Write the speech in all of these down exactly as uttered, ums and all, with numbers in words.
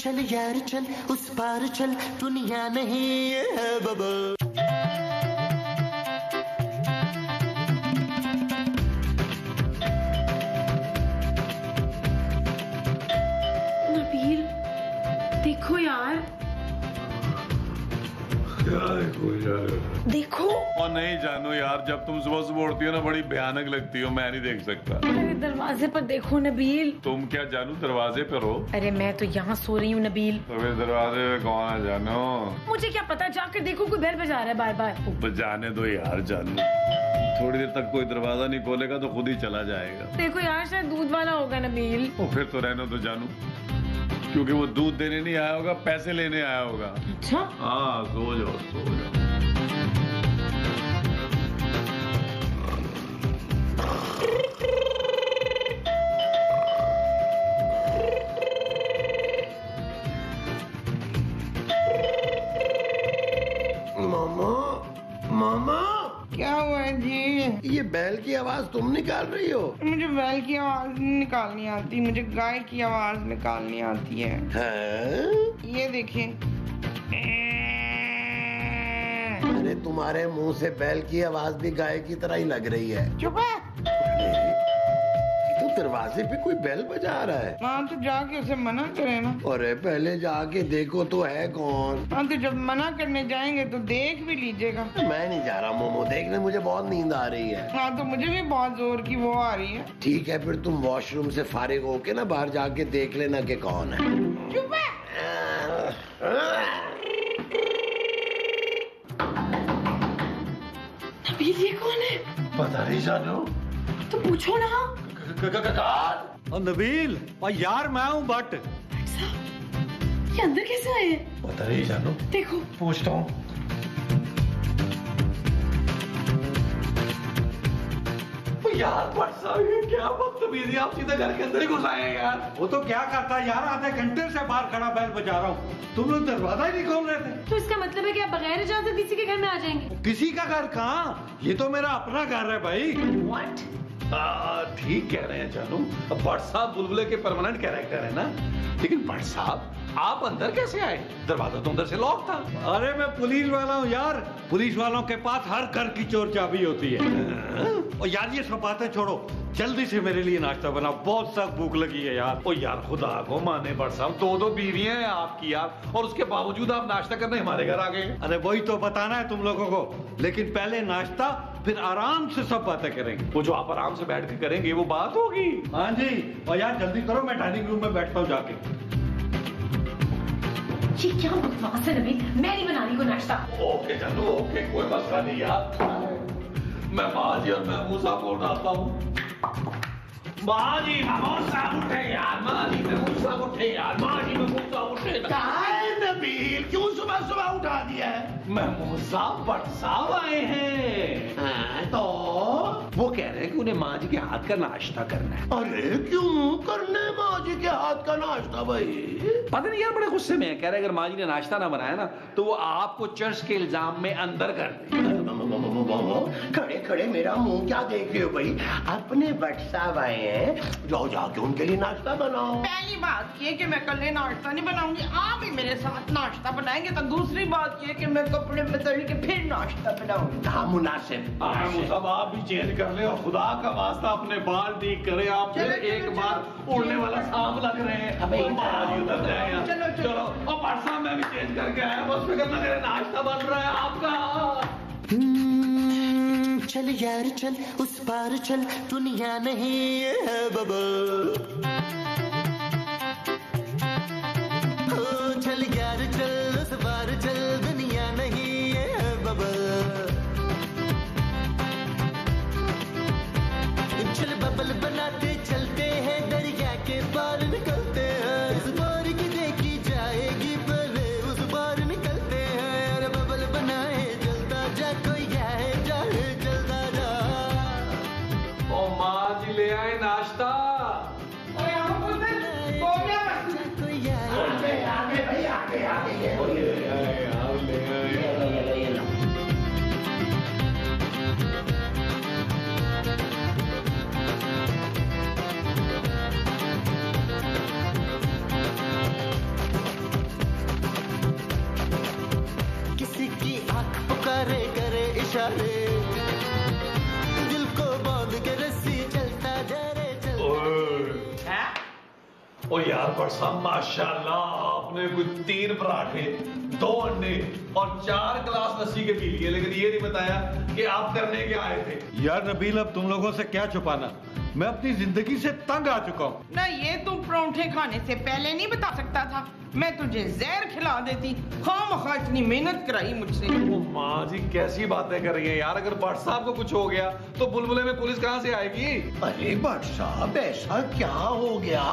चल यार चल उस पार चल दुनिया नहीं है बबल। नबील देखो यार, क्या हो यार देखो। और नहीं जानो यार, जब तुम सुबह सुबह उठती हो ना बड़ी भयानक लगती हो, मैं नहीं देख सकता। अरे दरवाजे पर देखो नबील। तुम क्या जानू दरवाजे पर हो? अरे मैं तो यहाँ सो रही हूँ नबील। तो दरवाजे पे कौन है जानो? मुझे क्या पता, जाकर देखो कोई बेल बजा रहा है बार बार। तो बजाने दो यार जानू, थोड़ी देर तक कोई दरवाजा नहीं खोलेगा तो खुद ही चला जाएगा। देखो यार शायद दूध वाला होगा नबील। और फिर तो रहने दो जानू, क्योंकि वो दूध देने नहीं आया होगा, पैसे लेने आया होगा। अच्छा हाँ, सो जाओ सो जाओ। मामा मामा क्या हुआ है जी? ये बैल की आवाज तुम निकाल रही हो? मुझे बैल की आवाज निकालनी आती, मुझे गाय की आवाज निकालनी आती है, है? ये देखें। अरे तुम्हारे मुंह से बैल की आवाज भी गाय की तरह ही लग रही है। चुप है। तो दरवाजे पे कोई बैल बजा रहा है। हाँ तो जाके उसे मना करे ना। अरे पहले जाके देखो तो है कौन। हाँ तो जब मना करने जाएंगे तो देख भी लीजिएगा। मैं नहीं जा रहा मोमो देखने, मुझे बहुत नींद आ रही है। हाँ तो मुझे भी बहुत जोर की वो आ रही है। ठीक है फिर तुम वॉशरूम से फारिग होके ना बाहर जाके देख लेना कि कौन है। चुप है। नबील ये कौन है? पता नहीं जानो। तो पूछो ना। और नबील और यार मैं हूँ बट। बट साहब ये अंदर कैसे आए? पता नहीं जानो। देखो पूछता हूँ। यार बट साहब क्या बदतमीजी, आप सीधा घर के अंदर ही घुस आए यार। वो तो क्या करता है यार, आधे घंटे से बाहर खड़ा बैल बजा रहा हूँ, तुम लोग दरवाजा ही नहीं खोल रहे थे। तो इसका मतलब है कि आप बगैर इजाजत किसी के घर में आ जाएंगे? किसी का घर कहाँ, ये तो मेरा अपना घर है भाई। What? ठीक कह रहे हैं जानू, भट्ट साहब बुलबुले के परमानेंट कैरेक्टर है ना। लेकिन भट्ट साहब आप अंदर कैसे आए? दरवाजा तो अंदर से लॉक था। अरे मैं पुलिस वाला हूँ यार, पुलिस वालों के पास हर घर की चोर चाबी होती है। और यार ये सब बातें छोड़ो, जल्दी से मेरे लिए नाश्ता बनाओ, बहुत सख्त भूख लगी है यार। ओ यार खुदा को माने भट्ट साहब, दो दो बीवियां हैं आपकी यार, और उसके बावजूद आप नाश्ता करने हमारे घर आ गए। अरे वही तो बताना है तुम लोगों को, लेकिन पहले नाश्ता फिर आराम से सब बातें करेंगे। वो जो आप आराम से बैठ के करेंगे वो बात होगी। हाँ जी और यार जल्दी करो, मैं डाइनिंग रूम में बैठता हूँ जाके। ये क्या बकवास है नबील, मैं नहीं बना रही को नाश्ता। ओके चलो ओके, कोई मसला नहीं यार, मैं बाजी और मैं मूसा को डालता हूँ। बाजी मूसा उठे यार, बाजी में मूसा उठे यार, बाजी में मूसा उठे। नबील क्यों सुबह सुबह उठा दिया है? मैं मूसा भट्ट साहब आए हैं। हाँ, तो वो कह रहे हैं कि उन्हें माँ जी के हाथ का नाश्ता करना है। अरे क्यों करने माँ जी के हाथ का नाश्ता भाई? पता नहीं यार बड़े गुस्से में है, कह रहे अगर माँ जी ने नाश्ता ना बनाया ना तो वो आपको चर्च के इल्जाम में अंदर कर दे। खड़े खड़े मेरा मुंह क्या देख रहे हो भाई, अपने भट्ट साहब आए हैं, जाओ जाके उनके लिए नाश्ता बनाओ। पहली बात ये कि मैं कल नाश्ता नहीं बनाऊंगी, आप ही मेरे साथ नाश्ता बनाएंगे। तो दूसरी बात ये कि मैं कपड़े बदल के फिर नाश्ता बनाऊंगी। हाँ मुनासिब आप भी चेंज कर ले, और खुदा का वास्ता अपने बाल ठीक करे, आप फिर एक बार उड़ने वाला सांप लग रहे हैं। चलो चलो और परसा मैं भी चेंज करके आया, बस फिक्र न करें नाश्ता बन रहा है आपका। चल यार चल उस पार चल दुनिया नहीं है बबल। चल यार चल उस पार चल दुनिया नहीं है बबल। चल बबल बनाते चलते हैं, दरिया के पार निकलते हैं, इस बार की देखी जाएगी पहले उस बार निकलते हैं। बबल बनाए चलता जा, कोई जाए जाए चलता जा। ओ माँ जी ले आए नाश्ता। ओए हम कुछ हो गया, कोई आए आगे भाई आगे आगे आगे। ओ यार भट्ट साहब माशाल्लाह आपने कुछ तीन पराठे दो अंडे और चार गिलास लस्सी के पी लिए, लेकिन ये नहीं बताया कि आप करने के आए थे। यार नबील अब तुम लोगों से क्या छुपाना, मैं अपनी जिंदगी से तंग आ चुका हूँ ना। ये तू परौंठे खाने से पहले नहीं बता सकता था, मैं तुझे जहर खिला देती। खामखा इतनी मेहनत कराई मुझसे। ओ माँ जी कैसी बातें कर रही है यार, अगर भट्ट साहब को कुछ हो गया तो बुलबुले में पुलिस कहाँ से आएगी। अरे भट्ट साहब ऐसा क्या हो गया,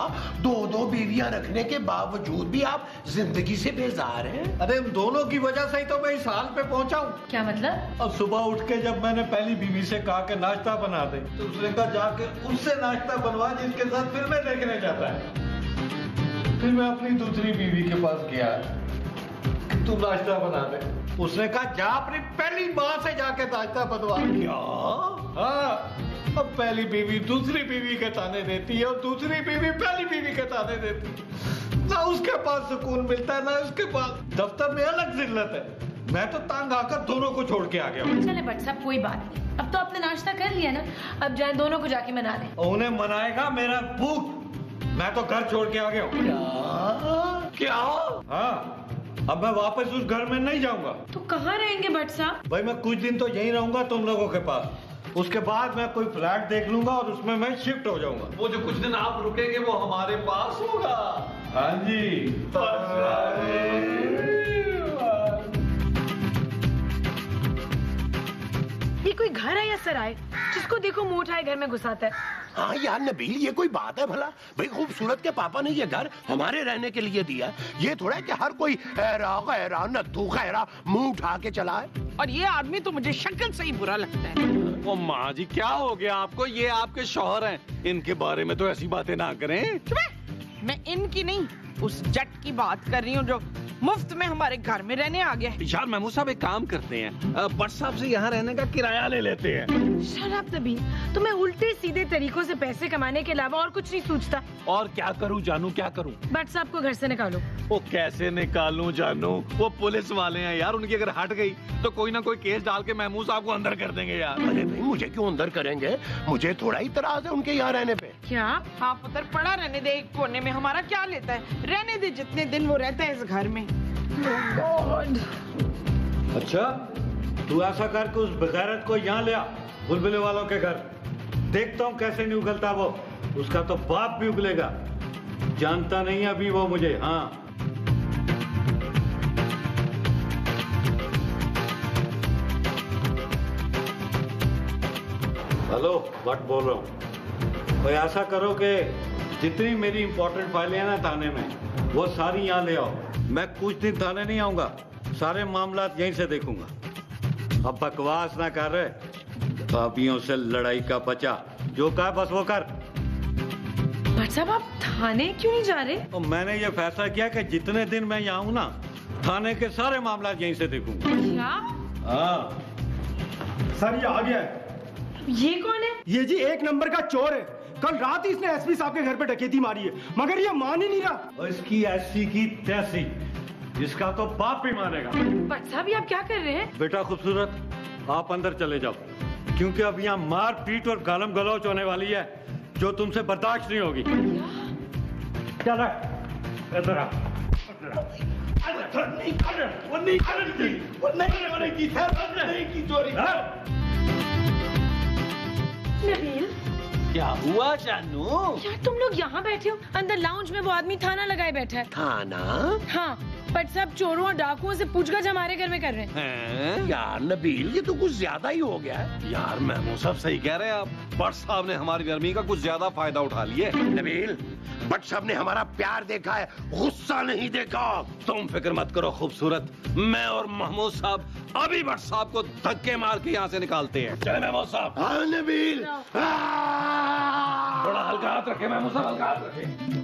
दो दो बीवियाँ रखने के बावजूद भी आप जिंदगी से बेजार हैं। अरे उन दोनों की वजह से ही तो मैं इस हाल पे पहुँचा हूँ। क्या मतलब? अब सुबह उठ के जब मैंने पहली बीवी से कहा कि नाश्ता बना दे तो उसने कहा जाके उससे नाश्ता बनवा जिसके साथ फिर मैं देखने जाता है। फिर मैं अपनी दूसरी बीवी के पास गया कि तू नाश्ता बना दे, उसने कहा जा अपनी पहली माँ से जाके नाश्ता बनवा। हाँ अब पहली बीवी दूसरी बीवी के ताने देती है और दूसरी बीवी पहली बीवी के ताने देती है, ना उसके पास सुकून मिलता है ना उसके पास। दफ्तर में अलग जिल्लत है, मैं तो तंग आकर दोनों को छोड़ के आ गया। चले भट्ट साहब कोई बात नहीं, अब तो आपने नाश्ता कर लिया ना, अब जाए दोनों को जाके मना ले। उन्हें मनाएगा मेरा भूख, मैं तो घर छोड़ के आ गया हूँ। क्या, क्या? हाँ अब मैं वापस उस घर में नहीं जाऊँगा। तो कहाँ रहेंगे भट्ट साहब? भाई मैं कुछ दिन तो यहीं रहूँगा तुम लोगों के पास, उसके बाद मैं कोई फ्लैट देख लूंगा और उसमें मैं शिफ्ट हो जाऊँगा। वो जो कुछ दिन आप रुकेंगे वो हमारे पास होगा। हाँ जी। ये कोई घर है या सराय, जिसको देखो मुंह उठाए घर में घुसाता है। हाँ यार नबील ये कोई बात है भला, भाई खूबसूरत के पापा ने ये घर हमारे रहने के लिए दिया, ये थोड़ा है कि हर कोई हैरा गैरा नत्थू गैरा मुंह उठा के चला है। और ये आदमी तो मुझे शक्ल से ही बुरा लगता है। ओ माँ जी क्या हो गया आपको, ये आपके शौहर हैं, इनके बारे में तो ऐसी बातें ना करें। मैं इनकी नहीं उस जट की बात कर रही हूँ जो मुफ्त में हमारे घर में रहने आ गया। यार महमूद साहब एक काम करते हैं, भट्ट साहब से यहाँ रहने का किराया ले लेते हैं। शराब नबील तुम्हें उल्टे सीधे तरीकों से पैसे कमाने के अलावा और कुछ नहीं सोचता। और क्या करूँ जानू, क्या करूँ? भट्ट साहब को घर से निकालो। वो कैसे निकालूं जानू, वो पुलिस वाले हैं यार, उनकी अगर हट गई तो कोई ना कोई केस डाल के महमूद साहब को अंदर कर देंगे यार। अरे भाई मुझे क्यों अंदर करेंगे, मुझे थोड़ा ही इतराज है उनके यहाँ रहने पे। क्या आप उधर पड़ा रहने दे एक कोने में, हमारा क्या लेता है, रहने दे जितने दिन वो रहता है इस घर में। अच्छा तू ऐसा कर के उस बगैरत को यहाँ ले आ बुलबुले वालों के घर, देखता हूँ कैसे नहीं उगलता वो, उसका तो बाप भी उगलेगा। जानता नहीं अभी वो मुझे। हाँ हेलो भट्ट बोल रहा हूँ। तो ऐसा करो कि जितनी मेरी इंपॉर्टेंट फाइलें हैं ना थाने में वो सारी यहाँ ले आओ, मैं कुछ दिन थाने नहीं आऊँगा, सारे मामलात यहीं से देखूंगा। अब बकवास ना कर रहे, भाभियों से लड़ाई का बचा, जो कहा बस वो कर। भट्ट साहब आप थाने क्यों नहीं जा रहे? तो मैंने ये फैसला किया कि जितने दिन मैं यहाँ हूँ ना थाने के सारे मामलात यहीं से देखूंगा। हाँ सर ये आ गया। ये कौन है? ये जी एक नंबर का चोर है, कल रात ही इसने एसपी साहब के घर पे डकैती मारी है मगर ये मान ही नहीं रहा। इसकी ऐसी की तैसी, इसका तो बाप भी मानेगा। भट्ट साहब आप क्या कर रहे हैं? बेटा खूबसूरत आप अंदर चले जाओ, क्योंकि अब यहाँ मार पीट और गालम गलौच होने वाली है जो तुमसे बर्दाश्त नहीं होगी। चला इधर आ। नबील क्या हुआ जानू? यार तुम लोग यहाँ बैठे हो, अंदर लाउंज में वो आदमी थाना लगाए बैठा है। थाना? हाँ भट्ट साहब चोरों और डाकुओं से पूछगछ हमारे घर में कर रहे हैं। यार नबील ये तो कुछ ज्यादा ही हो गया है। यार महमूद साहब सही कह रहे हैं आप, भट्ट साहब ने हमारी गर्मी का कुछ ज्यादा फायदा उठा लिया। नबील भट्ट साहब ने हमारा प्यार देखा है, गुस्सा नहीं देखा। तुम फिक्र मत करो खूबसूरत, मैं और महमूद साहब अभी भट्ट साहब को धक्के मार के यहाँ से निकालते हैं। चले महमूद साहब। हाँ नबील थोड़ा हल्का हाथ रखे महमूद साहब, हल्का हाथ रखे।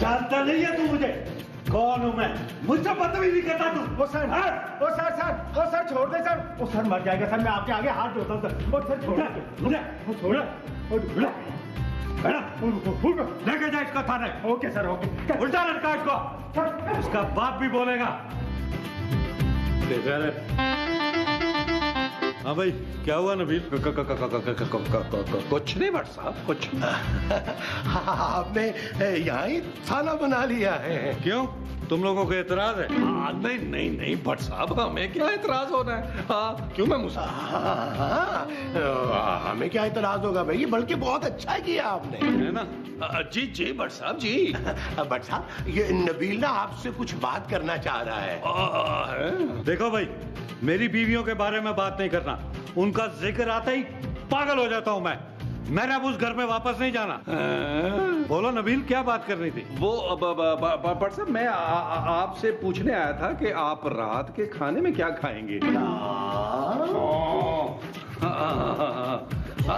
जानता नहीं है तू मुझे, कौन हूँ मैं, मुझसे बदतमीजी नहीं करता तू। ओ सर, ओ सर सर, ओ सर छोड़ दे सर, ओ सर मर जाएगा सर, मैं आपके आगे हाथ जोड़ता हूँ सर, ओ सर छोड़ दे, छोड़ छोड़ लेके जाए इसको थाने। Okay sir, okay. उल्टा लटका इसको, उसका बाप भी बोलेगा। हाँ भाई, क्या हुआ नबील? कुछ नहीं भट्ट साहब, कुछ आपने यहाँ ही थाना बना लिया है। क्यों, तुम लोगों को एतराज है? आ, नहीं नहीं नहीं भट्ट साहब, हमें क्या एतराज होना है? हाँ क्यों मैं मुसा, हमें क्या एतराज होगा भाई, बल्कि बहुत अच्छा किया आपने, है ना? जी जी भट्ट साहब जी। भट्ट साहब, ये नबील ना आपसे कुछ बात करना चाह रहा है। आ, है? देखो भाई, मेरी बीवियों के बारे में बात नहीं करना, उनका जिक्र आता ही पागल हो जाता हूँ मैं। मैंने अब उस घर में वापस नहीं जाना। आ, बोलो नबील, क्या बात करनी थी? वो भट्ट साहब, मैं आपसे पूछने आया था कि आप रात के खाने में क्या खाएंगे।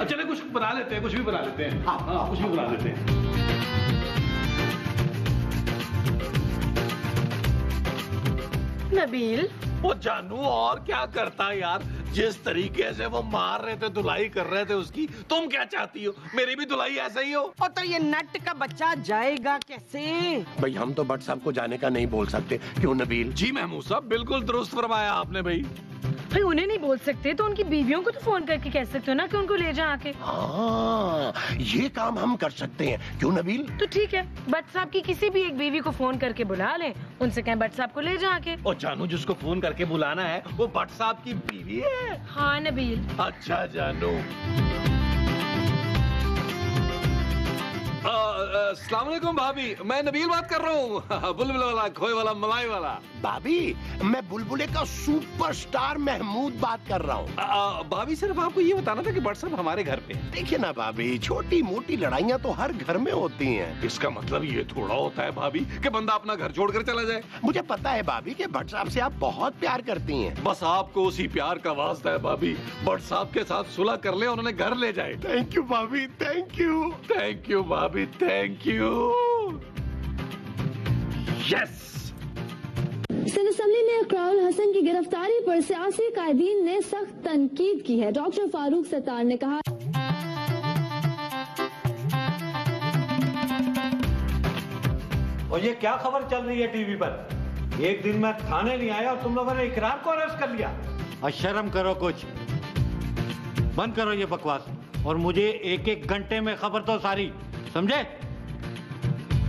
चले कुछ बना लेते हैं, कुछ भी बना लेते हैं। हाँ हाँ, कुछ भी बना लेते हैं। नबील, वो जानू और क्या करता है यार, जिस तरीके से वो मार रहे थे, धुलाई कर रहे थे उसकी, तुम क्या चाहती हो मेरी भी धुलाई ऐसा ही हो? और तो ये नट का बच्चा जाएगा कैसे? भाई हम तो भट्ट साहब को जाने का नहीं बोल सकते, क्यों नबील? जी महमूद साहब, बिल्कुल दुरुस्त फरमाया आपने भाई। भाई उन्हें नहीं बोल सकते तो उनकी बीवियों को तो फोन करके कह सकते हो ना कि उनको ले जा आके। हाँ, ये काम हम कर सकते हैं, क्यों नबील? तो ठीक है, भट्ट साहब की किसी भी एक बीवी को फोन करके बुला लें, उनसे कहें भट्ट साहब को ले जा आके। और जानू, जिसको फोन करके बुलाना है वो भट्ट साहब की बीवी है। हाँ नबील। अच्छा जानू, अस्सलाम वालेकुम भाभी, मैं नबील बात कर रहा हूँ, बुलबुले वाला, खोए वाला, मलाई वाला। भाभी, मैं बुलबुले का सुपरस्टार महमूद बात कर रहा हूँ। भाभी सिर्फ आपको ये बताना था कि भट्ट साहब हमारे घर पे। देखिए ना भाभी, छोटी मोटी लड़ाइयाँ तो हर घर में होती हैं। इसका मतलब ये थोड़ा होता है भाभी कि बंदा अपना घर छोड़कर चला जाए। मुझे पता है भाभी कि भट्ट साहब से आप बहुत प्यार करती हैं, बस आपको उसी प्यार का वास्ता है भाभी। भट्ट साहब के साथ सुलह कर ले, उन्होंने घर ले जाए। थैंक यू भाभी, थैंक यू, थैंक यू भाभी, thank you. Yes, Sindh assembly में अकराउल हसन की गिरफ्तारी पर सियासी कायदीन ने सख्त तनकीद की है। डॉक्टर फारूक सत्तार ने कहा, और ये क्या खबर चल रही है टीवी पर, एक दिन मैं थाने नहीं आया और तुम लोगों ने इकरार को अरेस्ट कर लिया। अशर्म करो, कुछ बंद करो ये बकवास, और मुझे एक एक घंटे में खबर तो सारी, समझे?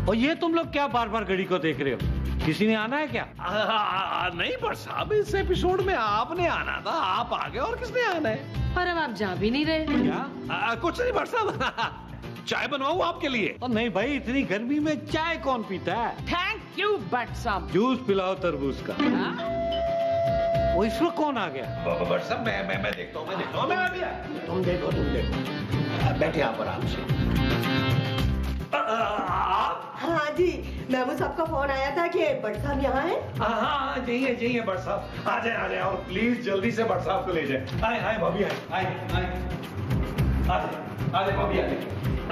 और ये तुम लोग क्या बार बार घड़ी को देख रहे हो? किसी ने आना है क्या? आ, आ, आ, नहीं भट्ट साहब, इस एपिसोड में आपने आना था, आप आ गए, और किसने आना है? पर अब आप जा भी नहीं रहे क्या? आ, आ, कुछ नहीं भट्ट साहब, चाय बनवाऊं आपके लिए? और नहीं भाई, इतनी गर्मी में चाय कौन पीता है? थैंक यू भट्ट साहब। जूस पिलाओ तरबूज का। वो इसमें कौन आ गया? भट्ट साहब मैं मैं मैं देखता हूँ, मैं देखता हूँ, मैं आ गया। तुम देखो, तुम देखो, बैठे यहाँ पर आराम से। हाँ जी, महमूद साहब का फोन आया था कि भट्ट साहब यहाँ है। हाँ चाहिए चाहिए भट्ट साहब, आ जाए आ जाए, और प्लीज जल्दी से भट्ट साहब को ले जाए। आए आए भाभी, आए आए आए, आ जाए आ जाए भाभी, आ जाए आ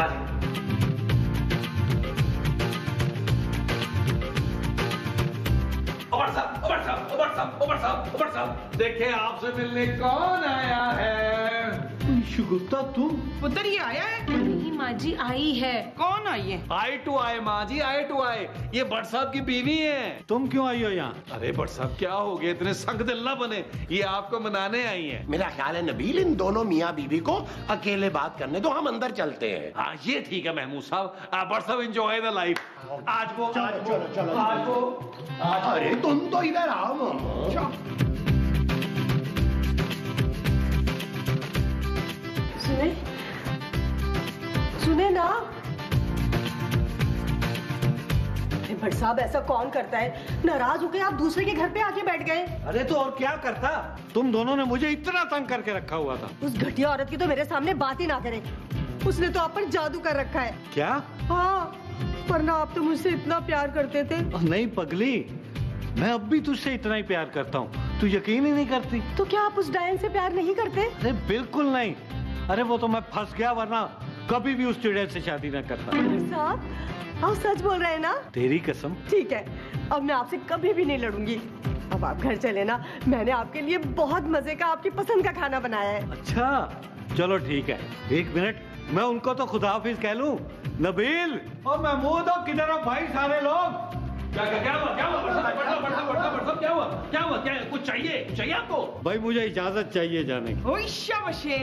जाए। भट्ट साहब, भट्ट साहब, भट्ट साहब, भट्ट साहब, भट्ट साहब, देखिए आपसे मिलने कौन आया है। गुप्ता तुम उधर ही आया है? नहीं माँ जी, आई है। कौन आई है? आई टू आई माँ जी, आई टू आई। ये भट्ट साहब की बीवी है। तुम क्यों आई हो यहाँ? अरे भट्ट साहब क्या हो गए, इतने संगदिल्ला बने, ये आपको मनाने आई है। मेरा ख्याल है नबील, इन दोनों मियाँ बीवी को अकेले बात करने दो, हम अंदर चलते हैं। हाँ ये ठीक है महमूद साहब, भट्ट साहब एंजॉय द लाइफ। आज वो चलो चलो चलो, आज वो, अरे तुम तो इधर आओ। सुने सुने ना भट्ट साहब, ऐसा कौन करता है? नाराज हो गए आप दूसरे के घर पे आके बैठ गए। अरे तो और क्या करता, तुम दोनों ने मुझे इतना तंग करके रखा हुआ था। उस घटिया औरत की तो मेरे सामने बात ही ना करे, उसने तो आप पर जादू कर रखा है। क्या? हाँ, वरना आप तो मुझसे इतना प्यार करते थे। नहीं पगली, मैं अब भी तुझसे इतना ही प्यार करता हूँ, तू यकीन ही नहीं करती। तो क्या आप उस डायन से प्यार नहीं करते? अरे बिल्कुल नहीं, अरे वो तो मैं फंस गया, वरना कभी भी उस चिड़ैल से शादी ना करता। साहब आप सच बोल रहे हैं ना? तेरी कसम। ठीक है, अब मैं आपसे कभी भी नहीं लड़ूंगी, अब आप घर चले ना, मैंने आपके लिए बहुत मजे का, आपकी पसंद का खाना बनाया है। अच्छा चलो ठीक है, एक मिनट, मैं उनको तो खुदा हाफिज कह लूं। नबील और महमूद और किधर हो भाई सारे लोग? क्या क्या क्या हुआ? क्या हुआ? क्या हुआ? क्या हुआ? क्या कुछ चाहिए? चाहिए आपको? भाई मुझे इजाजत चाहिए जाने की। ओए शाबाशे।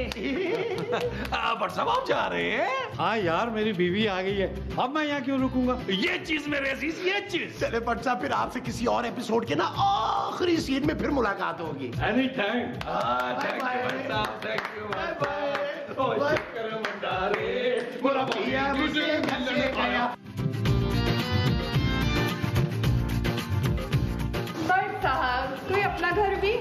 आप बट साहब जा रहे हैं? हाँ यार मेरी बीवी आ गई है, अब मैं यहाँ क्यों रुकूंगा? ये चीज मेरे अजीज, ये चीज। चले बट साहब फिर आपसे किसी और एपिसोड के ना आखिरी सीन में फिर मुलाकात होगी। Any time. थैंक यू अपना घर भी।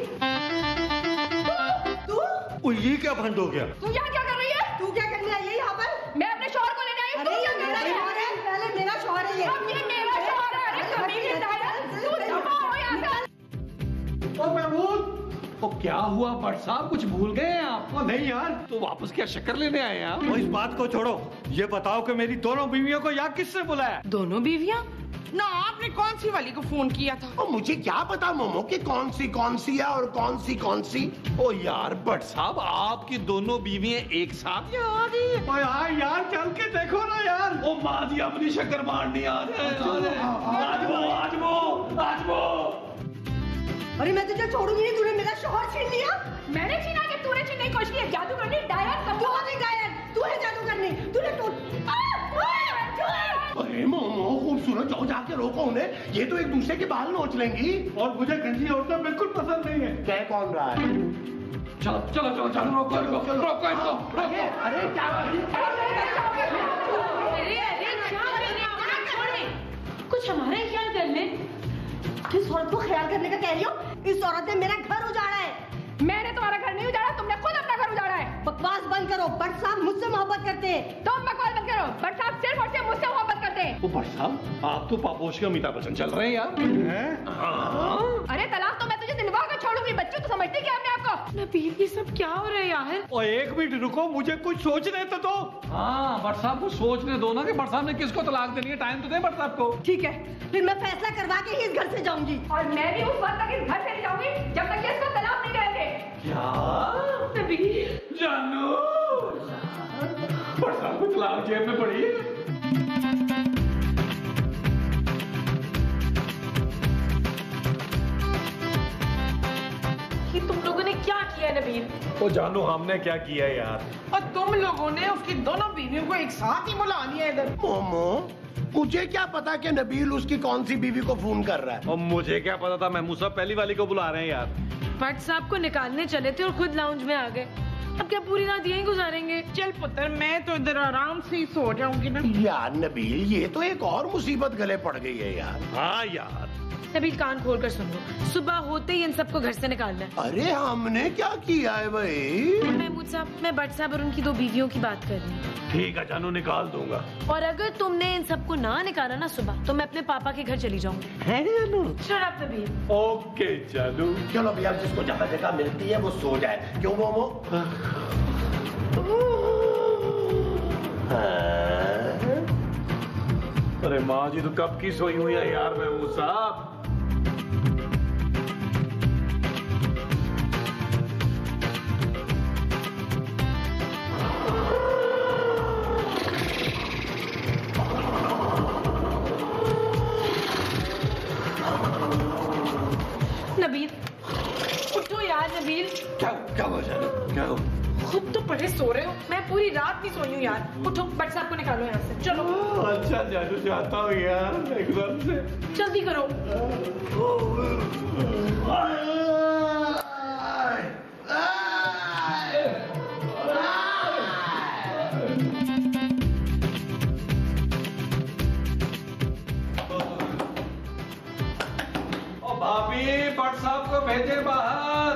तू? तू ये क्या भंड हो गया? तू यहाँ क्या कर रही है? तू क्या करने आई है यहाँ पर? मैं अपने शौहर को लेने आई हूँ। अरे ये मेरा शौहर है, पहले मेरा शौहर है ये। अब ये मेरा शौहर है। अरे कभी नहीं दादा, तू चुप हो यहाँ से। और महमूद, तो क्या हुआ बट साहब, कुछ भूल गए आप? ओ नहीं यार, तो वापस क्या शक्कर लेने आए आप? इस बात को छोड़ो, ये बताओ कि मेरी दोनों बीवियों को यहाँ किसने बुलाया? दोनों बीवियाँ? ना आपने कौन सी वाली को फोन किया था? ओ मुझे क्या पता मोमो कि कौन सी कौन सी है और कौन सी कौन सी। ओ यार बट साहब, आपकी दोनों बीवियाँ एक साथ यहाँ आ गई। ओ यार यार चल के देखो ना यार। ओ माजी अपनी शक्कर मारनी आ रही है। आज वो आज वो आज वो अरे मैं तुझे छोड़ूंगी नहीं, तूने मेरा शोहर छीन लिया। मैंने छीना कि तूने छीनने की कोशिश की? जादू करनी डायन कर दो। अरे डायन तू है जादू करनी, तूने अरे मोमो खूबसूरत जाओ, जाके रोको उन्हें, ये तो एक दूसरे के बाल नोच लेंगी। और मुझे गंजी औरतें बिल्कुल पसंद नहीं है। क्या कौन रहा है? चलो चलो चलो चलो रोको रोको रोको इसको। अरे क्या कुछ हमारे ख्याल कर ले। किस औरत को ख्याल करने का कह रही हो? इस औरत ने मेरा घर उजाड़ा है। मैंने तुम्हारा घर नहीं उजाड़ा, तुमने खुद अपना घर उजाड़ा है। बकवास बंद करो, बट साहब मुझसे मोहब्बत करते हैं। तुम बकवास बंद करो, बट साहब सिर्फ और सिर्फ मुझसे मोहब्बत करते हैं। ओ बट साहब आप तो पापोश के अमिताभ बच्चन चल रहे हैं यार। हाँ। अरे तलाक तो मैं तुझे दिलवा कर छोड़ूंगी। बच्चों तो समझती क्या हमने आपको? नबील ये सब क्या हो रहा है यार? और एक मिनट रुको, मुझे कुछ सोचने तो दो। हाँ बट साहब को सोचने दो ना कि बट साहब ने किसको तलाक देनी है। टाइम तो दे बट साहब को। ठीक है फिर मैं फैसला करवा के इस घर से जाऊंगी। और मैं भी उस वक्त तक इस घर से जाऊंगी जब तक इसको तलाक नहीं देते। क्या जानू बट साहब को तलाक जेब में पड़ी है। तुम लोगों ने क्या किया नबील? ओ जानू हमने क्या किया यार? और तुम लोगों ने उसकी दोनों बीवियों को एक साथ ही बुला लिया इधर। मोमो मुझे क्या पता कि नबील उसकी कौन सी बीवी को फोन कर रहा है। और मुझे क्या पता था महमूद साहब पहली वाली को बुला रहे हैं यार। भट्ट साहब को निकालने चले थे और खुद लाउंज में आ गए। अब क्या पूरी रात यहीं गुजारेंगे? चल पुत्र मैं तो इधर आराम से ही सो जाऊंगी ना। यार नबील ये तो एक और मुसीबत गले पड़ गई है यार। हाँ यार नबील कान खोल कर सुन लो, सुबह होते ही इन सबको घर से निकालना है। अरे हमने क्या किया है भाई? महमूद साहब मैं भट्ट साहब और उनकी दो बीवियों की बात कर रही हूँ। ठीक है जानू निकाल दूंगा। और अगर तुमने इन सबको ना निकाला ना सुबह तो मैं अपने पापा के घर चली जाऊंगी। है जानू? Shut up Nabeel. ओके जानू चलो भैया, जिसको ज्यादा जगह मिलती है वो सो जाए। क्यों मोमो? अरे माँ जी तो कब की सोई हुई है यार महमूद साहब। नबील उठो यार। नबील क्या क्या हुआ? क्या हुआ? खुद तो पड़े सो रहे हो, मैं पूरी रात नहीं सोई हूँ यार। उठो बट साहब को निकालो यहाँ से। चलो अच्छा जानू जाता हूँ यार एकदम से। जल्दी करो। भट्ट साहब को भेजे बाहर।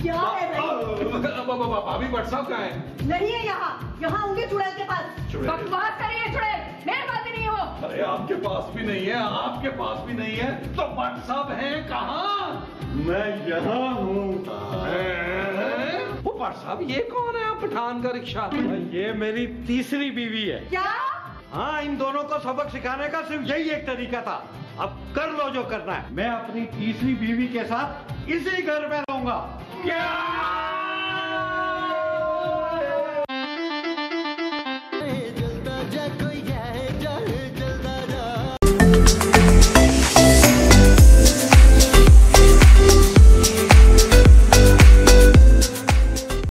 क्या है भाभी? भट्ट साहब कहाँ है? नहीं है यहाँ, यहाँ होंगे चुड़ैल के पास। बकवास कर रही है चुड़ैल, मेरे पास भी नहीं हो। अरे आपके पास भी नहीं है, आपके पास भी नहीं है तो भट्ट साहब है कहाँ? मैं यहाँ हूँ। वो भट्ट साहब ये कौन है? आप पठान का रिक्शा? ये मेरी तीसरी बीवी है। क्या? हाँ इन दोनों को सबक सिखाने का सिर्फ यही एक तरीका था। अब कर लो जो करना है। मैं अपनी तीसरी बीवी के साथ इसी घर में रहूंगा।